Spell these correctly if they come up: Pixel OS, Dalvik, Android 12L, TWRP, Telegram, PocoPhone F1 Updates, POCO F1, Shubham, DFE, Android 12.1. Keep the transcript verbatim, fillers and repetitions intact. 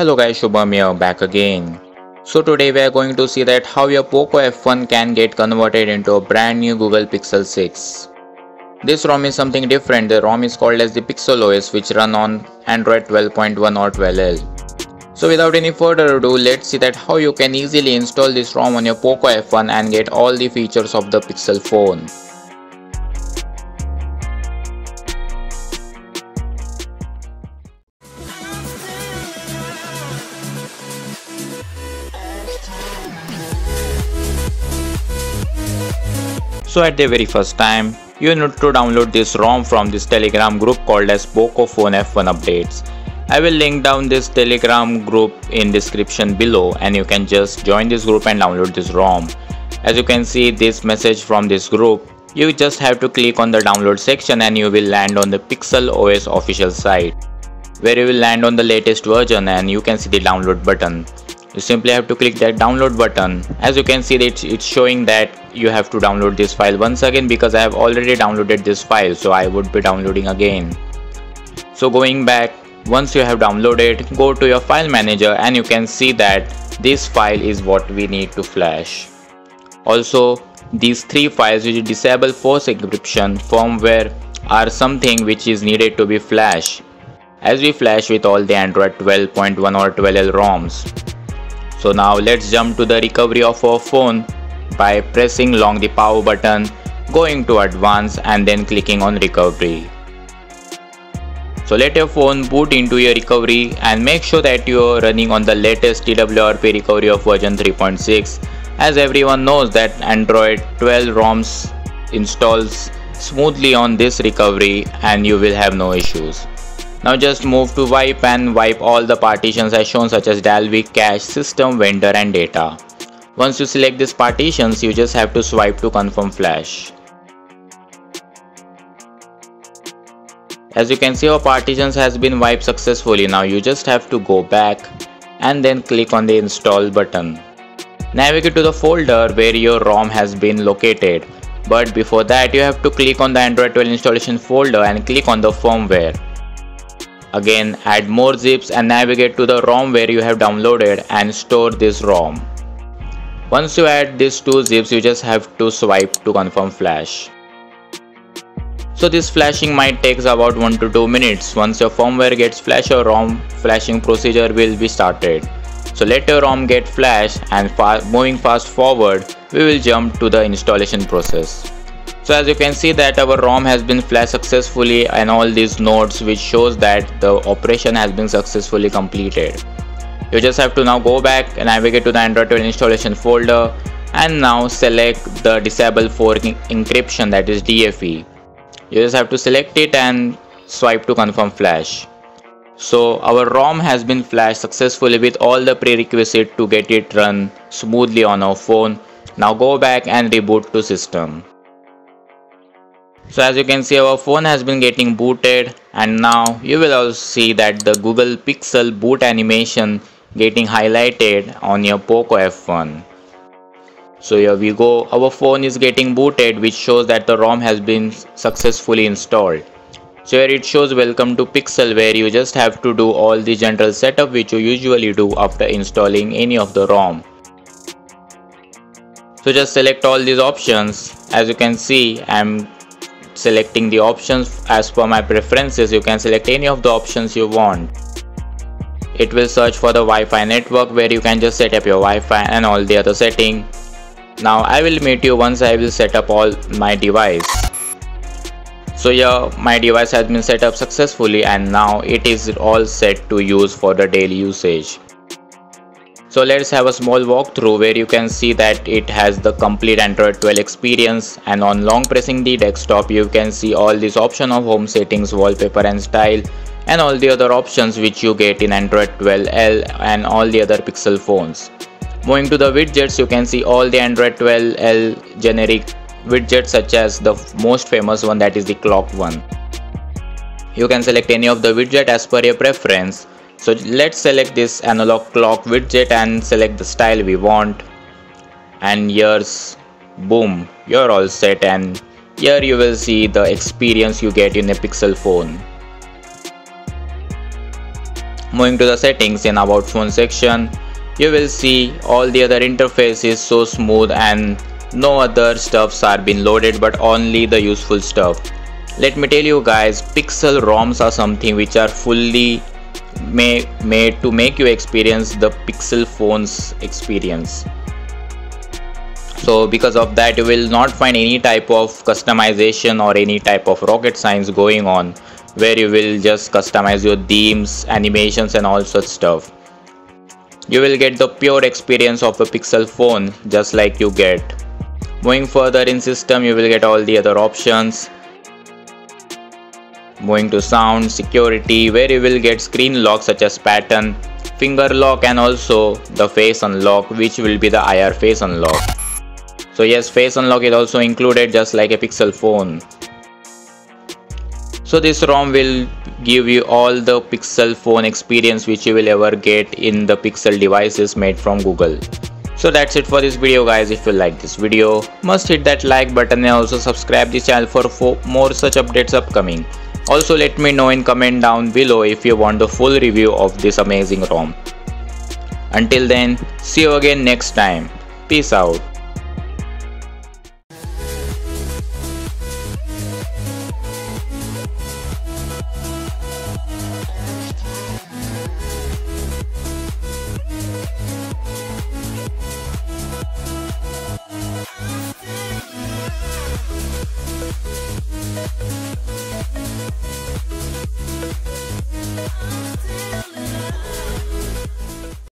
Hello guys, Shubham here, back again. So today we are going to see that how your POCO F one can get converted into a brand new Google Pixel six. This ROM is something different. The ROM is called as the Pixel O S, which run on Android twelve point one or twelve L. So without any further ado, let's see that how you can easily install this ROM on your POCO F one and get all the features of the Pixel phone. So at the very first time, you need to download this ROM from this Telegram group called as PocoPhone F one Updates. I will link down this Telegram group in description below and you can just join this group and download this ROM. As you can see this message from this group, you just have to click on the download section and you will land on the Pixel O S official site, where you will land on the latest version and you can see the download button. You simply have to click that download button. As you can see, it's, it's showing that you have to download this file once again because I have already downloaded this file, so I would be downloading again. So going back, once you have downloaded, go to your file manager and you can see that this file is what we need to flash. Also, these three files which disable force encryption firmware are something which is needed to be flashed, as we flash with all the Android twelve point one or twelve L ROMs. So now let's jump to the recovery of our phone by pressing long the power button, going to advance and then clicking on recovery. So let your phone boot into your recovery and make sure that you are running on the latest T W R P recovery of version three point six, as everyone knows that Android twelve ROMs installs smoothly on this recovery and you will have no issues. Now just move to wipe and wipe all the partitions as shown, such as Dalvik, cache, system, vendor and data. Once you select these partitions, you just have to swipe to confirm flash. As you can see, our partitions has been wiped successfully. Now you just have to go back and then click on the install button. Navigate to the folder where your ROM has been located. But before that, you have to click on the Android twelve installation folder and click on the firmware. Again, add more zips and navigate to the ROM where you have downloaded and store this ROM. Once you add these two zips, you just have to swipe to confirm flash. So this flashing might takes about one to two minutes. Once your firmware gets flashed, your ROM flashing procedure will be started. So let your ROM get flashed and fa- moving fast forward, we will jump to the installation process. So as you can see that our ROM has been flashed successfully and all these nodes which shows that the operation has been successfully completed. You just have to now go back and navigate to the Android twelve installation folder and now select the disable force encryption, that is D F E. You just have to select it and swipe to confirm flash. So our ROM has been flashed successfully with all the prerequisites to get it run smoothly on our phone. Now go back and reboot to system. So as you can see, our phone has been getting booted and now you will also see that the Google Pixel boot animation getting highlighted on your POCO F one. So here we go, our phone is getting booted, which shows that the ROM has been successfully installed. So here it shows welcome to Pixel, where you just have to do all the general setup which you usually do after installing any of the ROM. So just select all these options. As you can see, I'm selecting the options as per my preferences. You can select any of the options you want. It will search for the Wi-Fi network, where you can just set up your Wi-Fi and all the other setting. Now I will meet you once I will set up all my device. So yeah, my device has been set up successfully and now it is all set to use for the daily usage. So let's have a small walkthrough where you can see that it has the complete Android twelve experience, and on long pressing the desktop you can see all these options of home settings, wallpaper and style and all the other options which you get in Android twelve L and all the other Pixel phones. Moving to the widgets, you can see all the Android twelve L generic widgets, such as the most famous one, that is the clock one. You can select any of the widget as per your preference. So let's select this analog clock widget and select the style we want, and here's boom, you're all set, and here you will see the experience you get in a Pixel phone. Moving to the settings in about phone section, you will see all the other interface is so smooth and no other stuffs are being loaded but only the useful stuff. Let me tell you guys, Pixel ROMs are something which are fully may, made to make you experience the Pixel phone's experience. So because of that, you will not find any type of customization or any type of rocket science going on, where you will just customize your themes, animations and all such stuff. You will get the pure experience of a Pixel phone just like you get. Moving further in system, you will get all the other options. Moving to sound, security, where you will get screen lock such as pattern, finger lock and also the face unlock, which will be the I R face unlock. So yes, face unlock is also included just like a Pixel phone. So this ROM will give you all the Pixel phone experience which you will ever get in the Pixel devices made from Google. So that's it for this video guys. If you like this video, must hit that like button and also subscribe this channel for, for more such updates upcoming. Also let me know in comment down below if you want the full review of this amazing ROM. Until then, see you again next time. Peace out.